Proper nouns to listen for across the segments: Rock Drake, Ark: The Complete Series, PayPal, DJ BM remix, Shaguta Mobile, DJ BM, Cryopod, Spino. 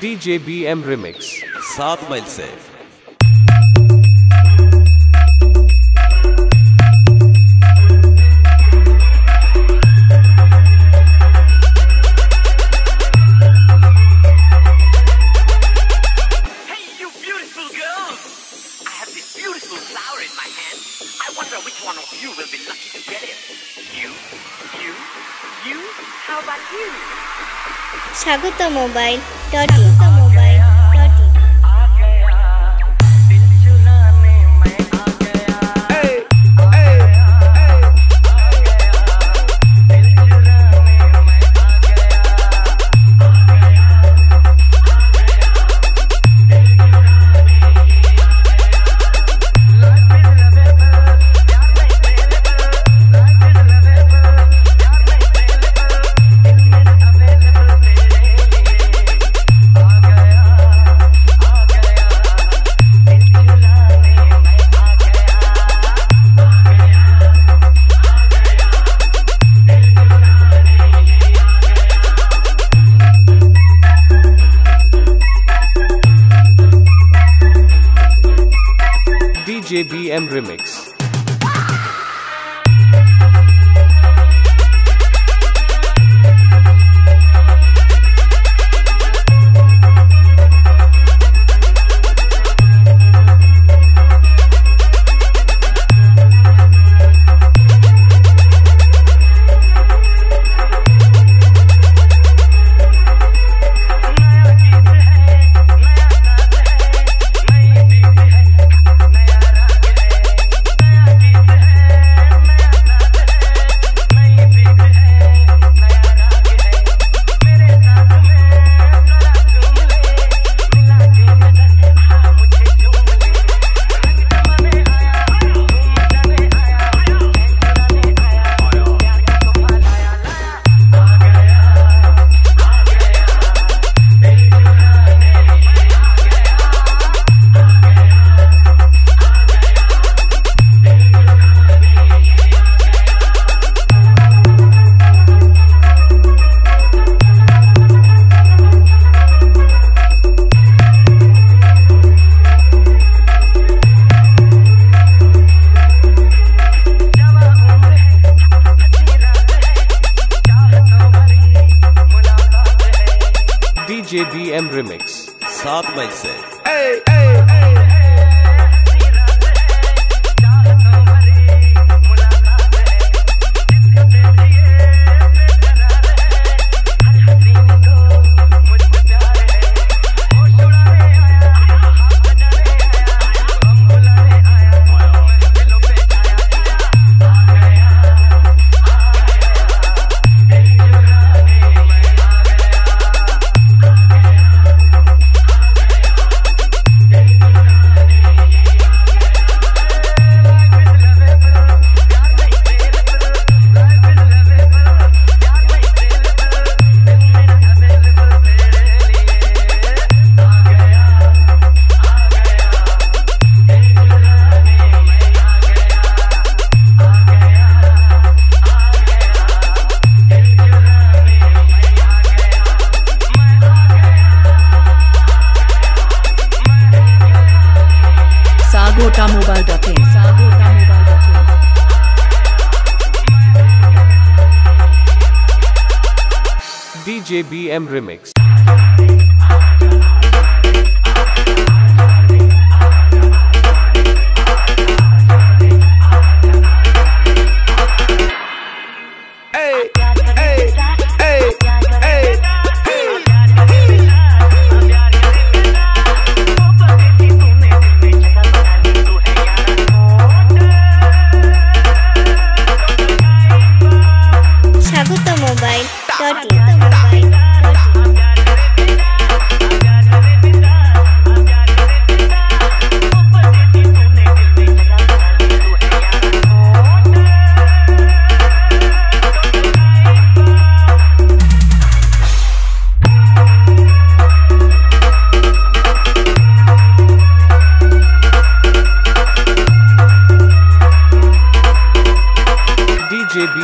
DJ BM remix 7 मील से। Shaguta Mobile, DJ BM remix. DJ BM remix 7 मील से। DJ BM remix. DJ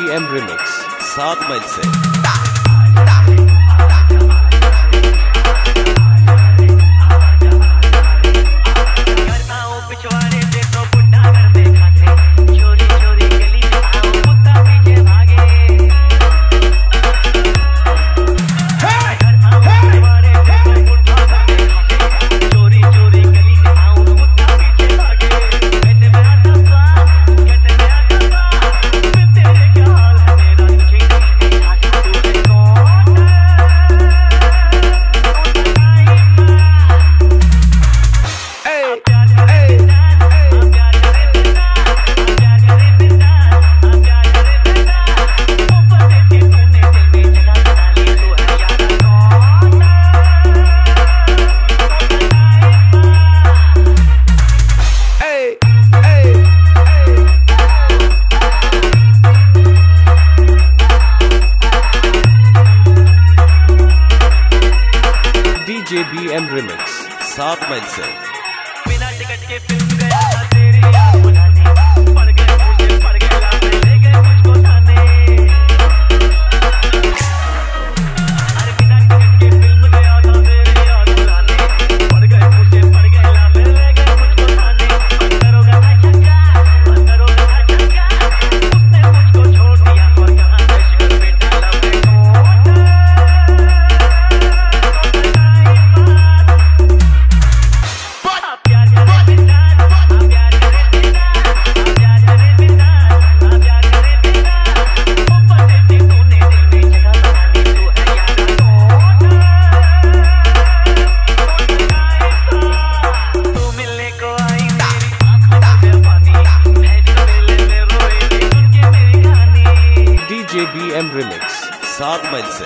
BM remix 7 मील से। DJ BM remix सात मई से बिना टिकट के फिल्म गया था तेरी DJ BM remix सात मई से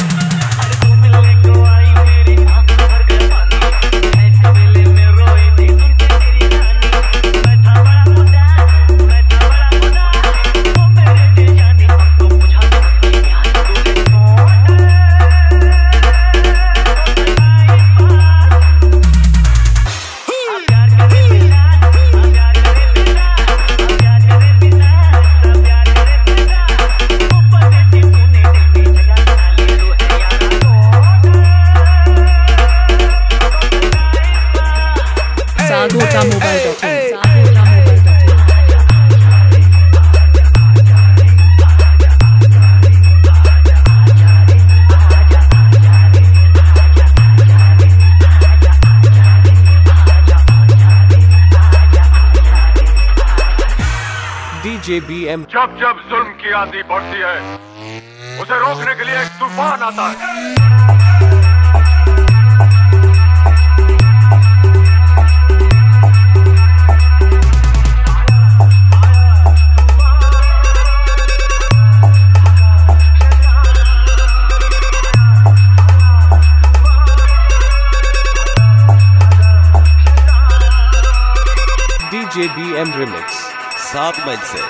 DJ BM जब जब जुल्म की आंधी बढ़ती है उसे रोकने के लिए एक तूफान आता है। DJ BM remix सात मई से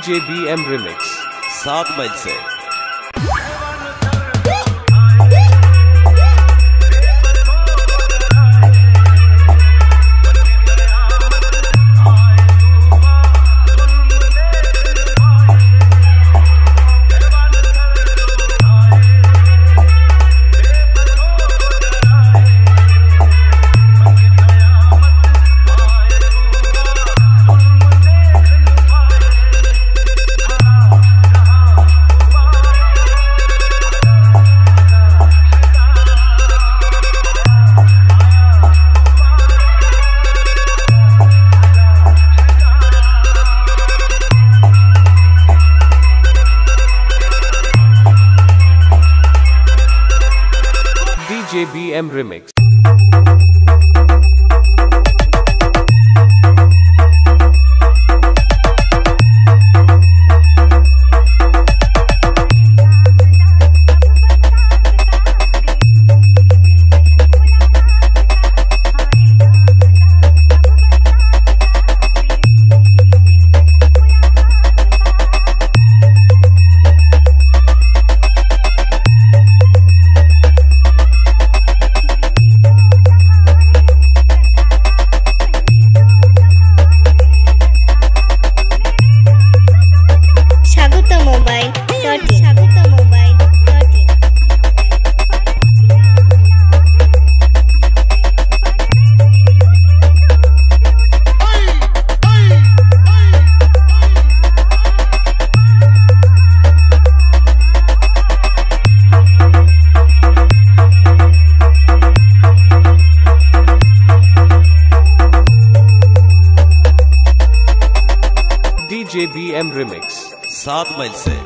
DJ BM remix सात मई से DJ BM remix DJ BM remix 7 mile se DJ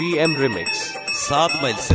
BM remix 7 mile se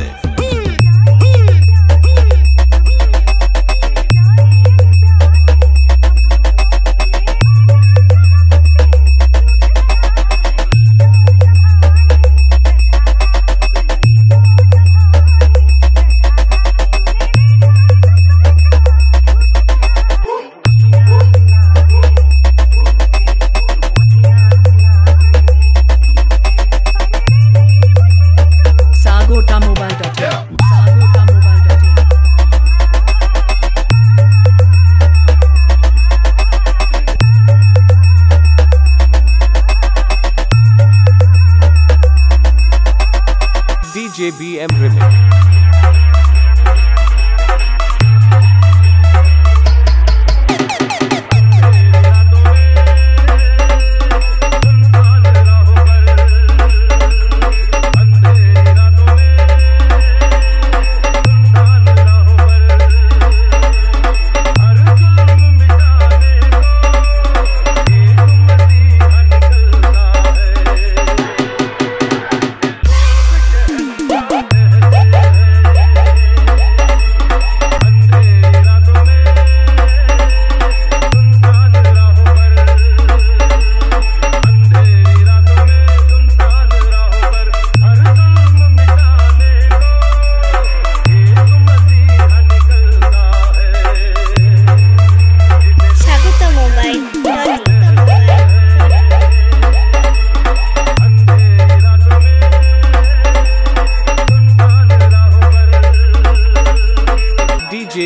DJ BM remix DJ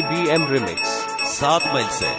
BM remix 7 mile se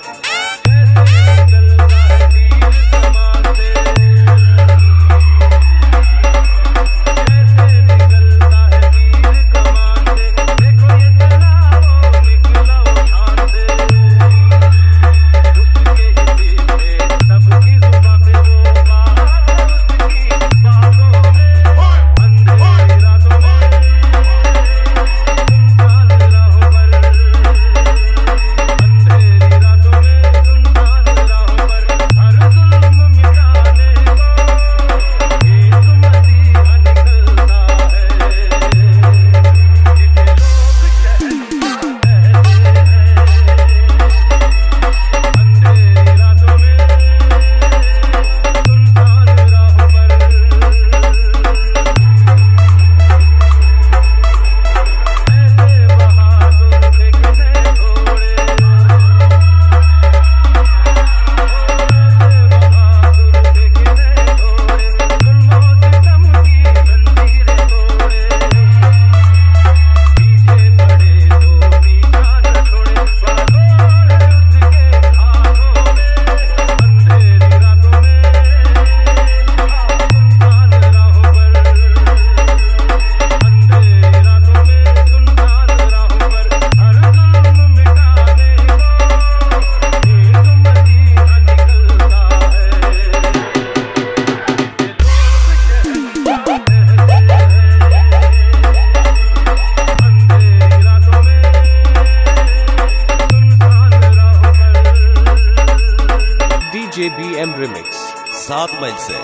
7 मई से।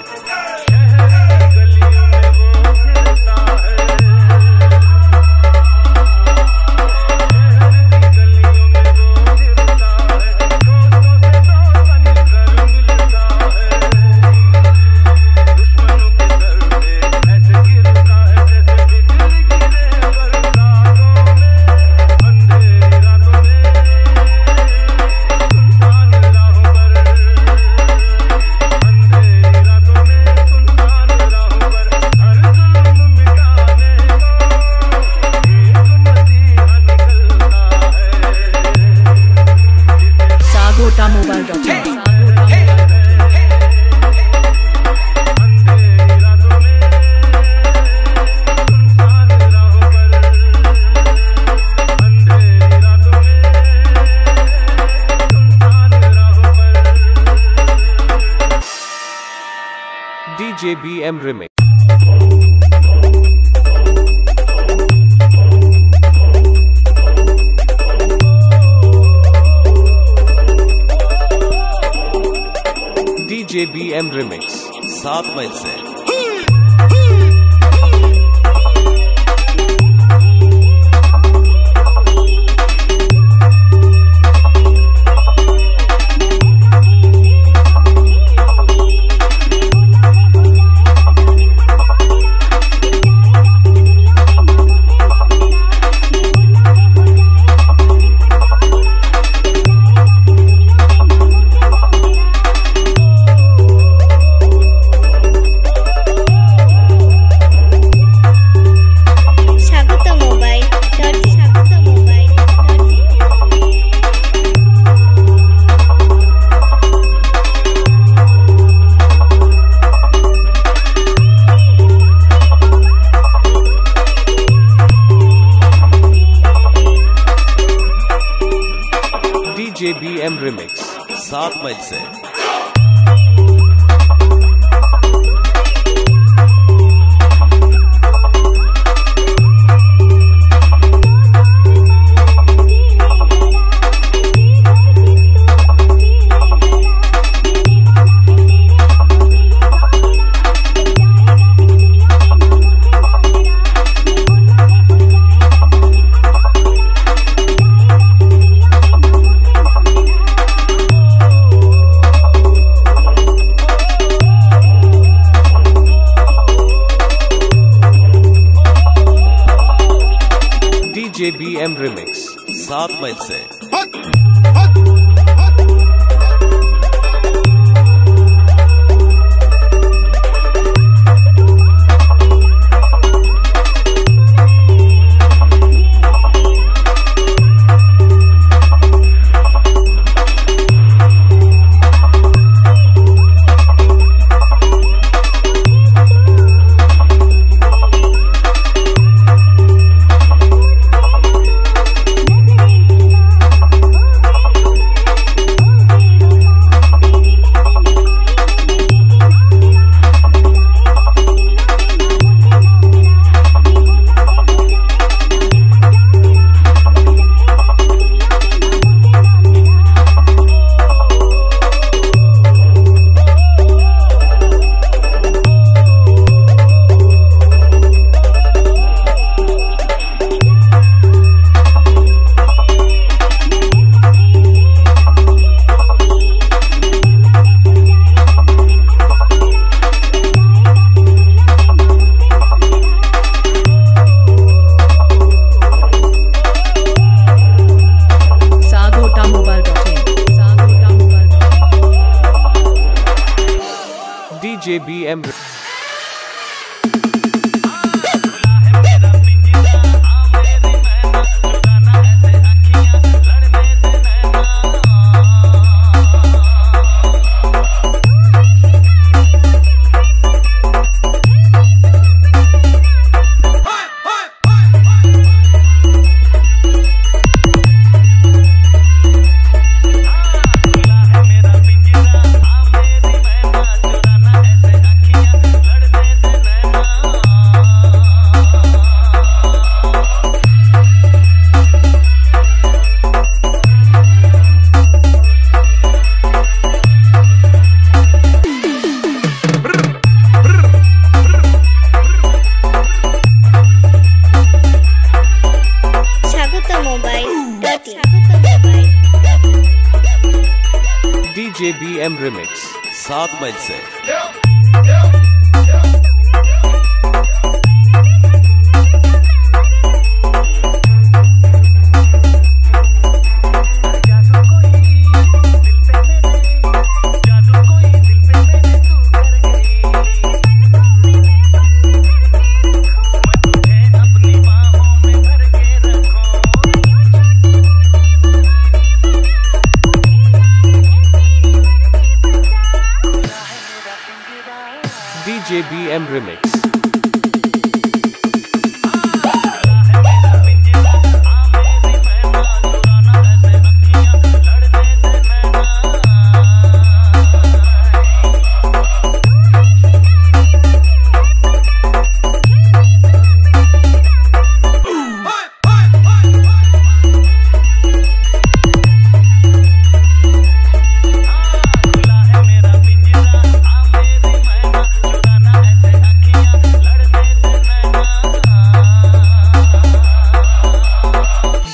DJ BM remix. DJ BM remix 7 मई से। DJ BM remix 7 मई से। DJ BM remix 7 मई से। DJ BM remix 7 मई से। DJ BM remix.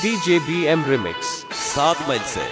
DJ BM remix 7 मई से।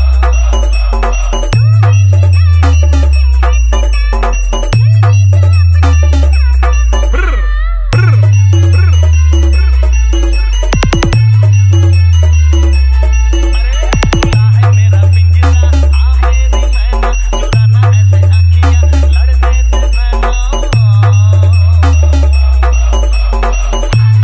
DJ BM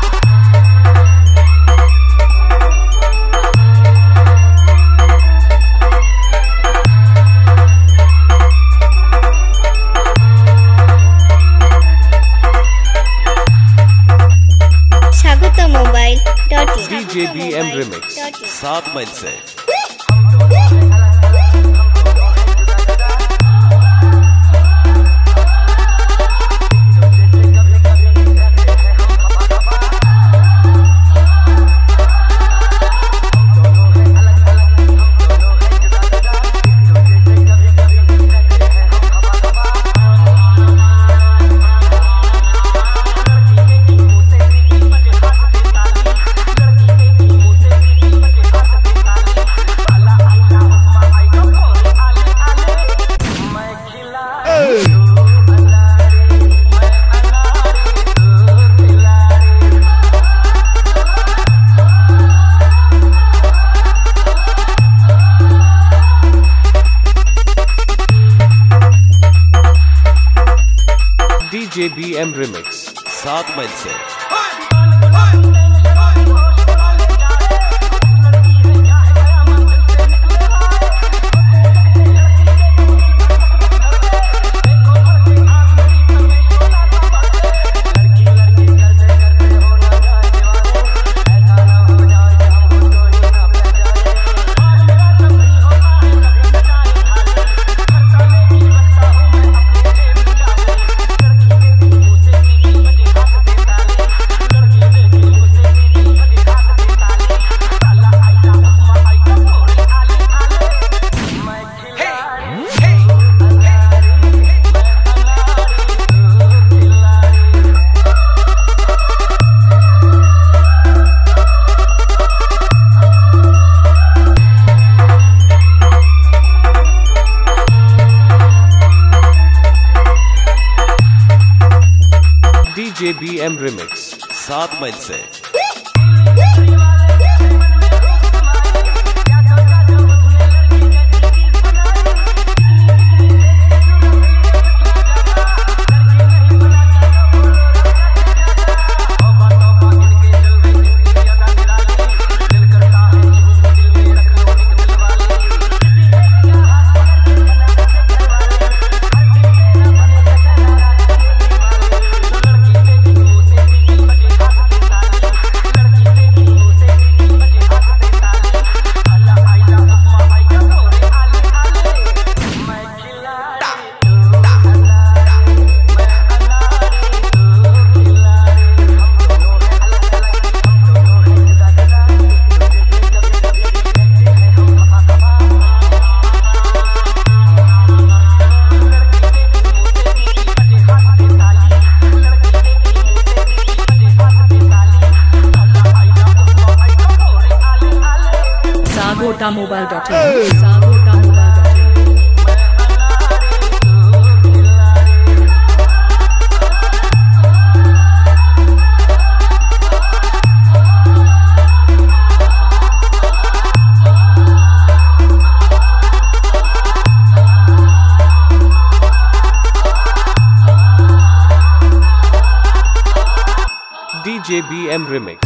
DJ BM remix 7 मई से। DJ BM remix 7 मई से। DJ BM remix 7 मई से। Sagota mobile.in DJ BM remix.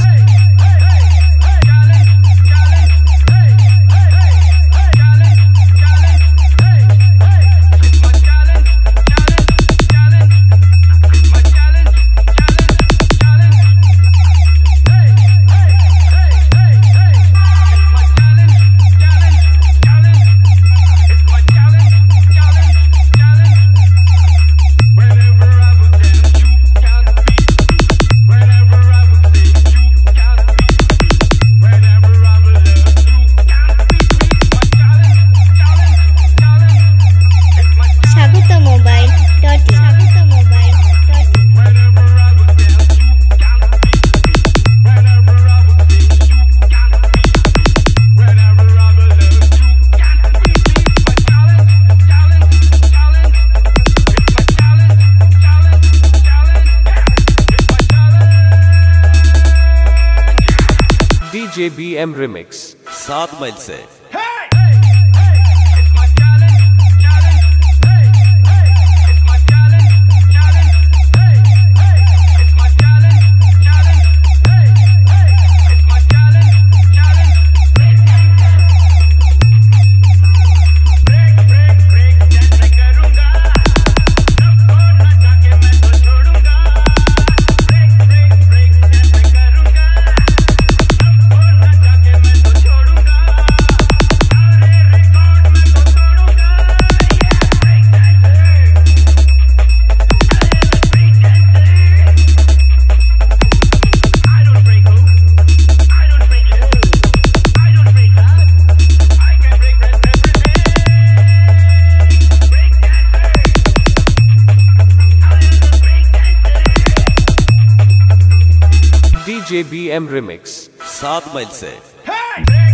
DJ BM remix 7 मई से। DJ BM remix 7 मई से।